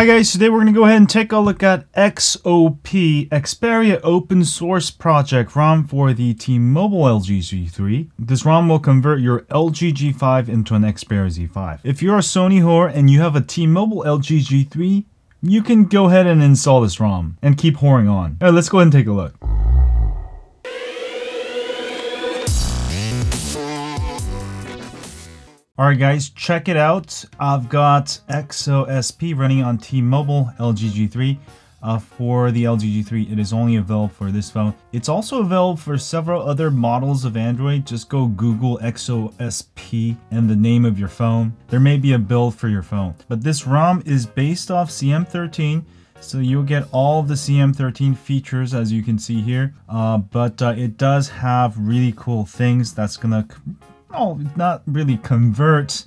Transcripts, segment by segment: Hi guys, today we're going to go ahead and take a look at XOP, Xperia Open Source Project ROM for the T-Mobile LG G3. This ROM will convert your LG G5 into an Xperia Z5. If you're a Sony whore and you have a T-Mobile LG G3, you can go ahead and install this ROM and keep whoring on. Alright, let's go ahead and take a look. Alright guys, check it out. I've got XOSP running on T-Mobile LG G3. For the LG G3, it is only available for this phone. It's also available for several other models of Android. Just go Google XOSP and the name of your phone. There may be a build for your phone. But this ROM is based off CM13. So you'll get all of the CM13 features as you can see here. But it does have really cool things that's gonna not really convert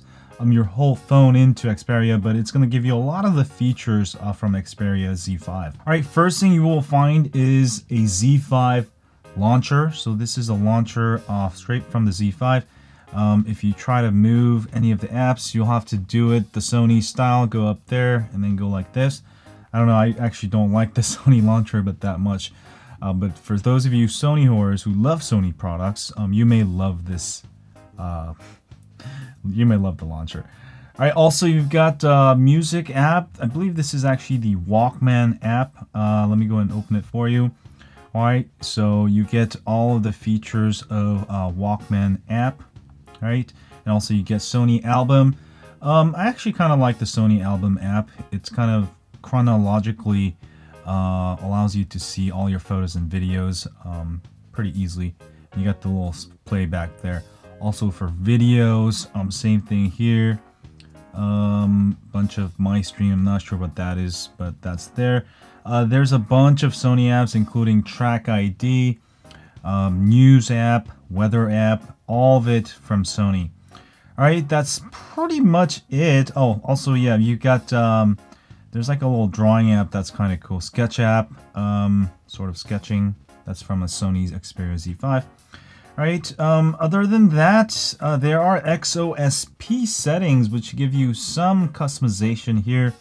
your whole phone into Xperia, but it's going to give you a lot of the features from Xperia Z5. Alright, first thing you will find is a Z5 launcher. So this is a launcher straight from the Z5. If you try to move any of the apps, you'll have to do it the Sony style. Go up there and then go like this. I don't know, I actually don't like the Sony launcher that much. But for those of you Sony whores who love Sony products, you may love this. You may love the launcher. All right, also you've got music app. I believe this is actually the Walkman app. Let me go ahead and open it for you. All right, so you get all of the features of Walkman app. All right, and also you get Sony Album. I actually kind of like the Sony Album app. It's kind of chronologically allows you to see all your photos and videos pretty easily. You got the little playback there. Also for videos, same thing here. Bunch of MyStream, I'm not sure what that is, but that's there. There's a bunch of Sony apps, including Track ID, News app, Weather app, all of it from Sony. All right, that's pretty much it. Oh, also, yeah, you got, there's like a little drawing app that's kind of cool. Sketch app, sort of sketching. That's from a Sony's Xperia Z5. Right, other than that, there are XOSP settings which give you some customization here.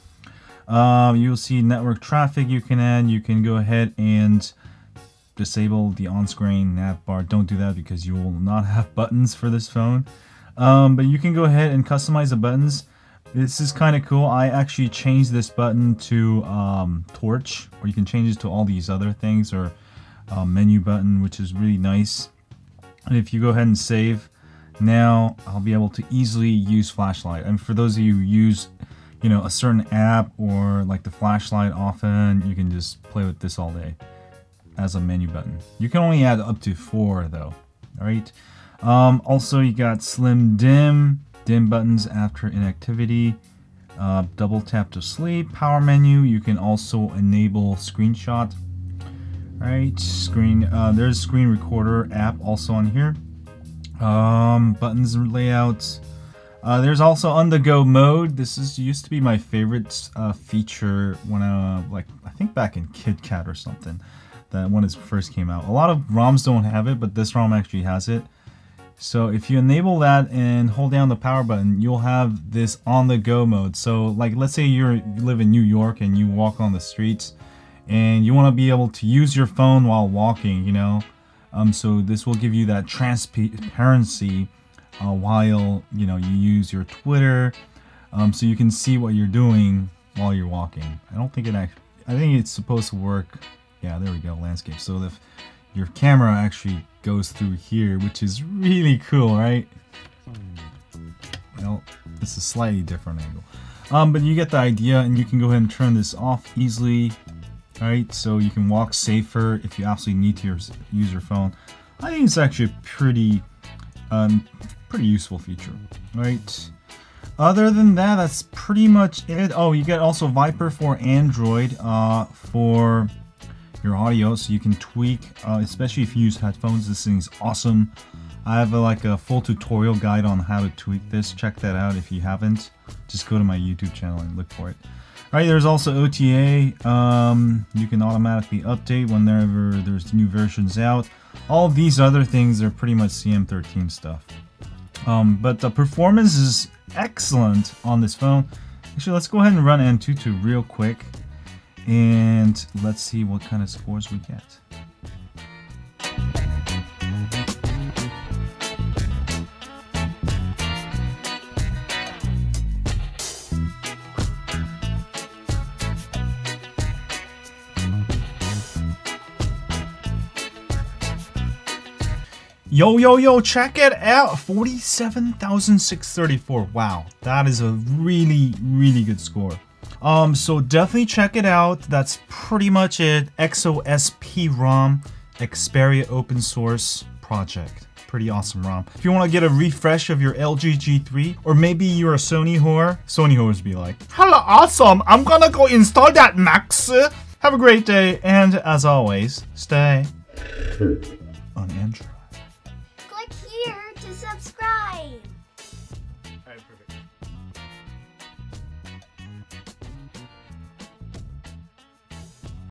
You'll see network traffic you can add. You can go ahead and disable the on-screen nav bar. Don't do that because you will not have buttons for this phone. But you can go ahead and customize the buttons. This is kind of cool. I actually changed this button to torch, or you can change it to all these other things, or menu button, which is really nice. And if you go ahead and save, now I'll be able to easily use flashlight. And for those of you who use, you know, a certain app or like the flashlight often, you can just play with this all day as a menu button. You can only add up to 4 though, all right? Also, you got slim dim, dim buttons after inactivity, double tap to sleep, power menu. You can also enable screenshot. Alright, screen. There's screen recorder app also on here. Buttons and layouts. There's also on-the-go mode. This is used to be my favorite feature when I think back in KitKat or something, that when it first came out. A lot of ROMs don't have it, but this ROM actually has it. So if you enable that and hold down the power button, you'll have this on-the-go mode. So like, let's say you live in New York and you walk on the streets, and you want to be able to use your phone while walking, you know, so this will give you that transparency while, you know, you use your Twitter, so you can see what you're doing while you're walking. I don't think it actually, I think it's supposed to work. Yeah, there we go, landscape. So if your camera actually goes through here, which is really cool, right? Well, it's a slightly different angle, but you get the idea, and you can go ahead and turn this off easily. Alright, so you can walk safer if you absolutely need to use your phone. I think it's actually a pretty useful feature. Alright, other than that, that's pretty much it. Oh, you get also Viper for Android for your audio, so you can tweak, especially if you use headphones. This thing's awesome. I have a full tutorial guide on how to tweak this. Check that out if you haven't. Just go to my YouTube channel and look for it. Alright, there's also OTA. You can automatically update whenever there's new versions out. All of these other things are pretty much CM13 stuff. But the performance is excellent on this phone. Actually, let's go ahead and run Antutu real quick and let's see what kind of scores we get. Yo, yo, yo, check it out, 47,634. Wow, that is a really, really good score. So definitely check it out. That's pretty much it. XOSP ROM, Xperia Open Source Project. Pretty awesome ROM. If you want to get a refresh of your LG G3, or maybe you're a Sony whore, Sony whores be like, hello, awesome, I'm gonna go install that, Max. Have a great day, and as always, stay on Android.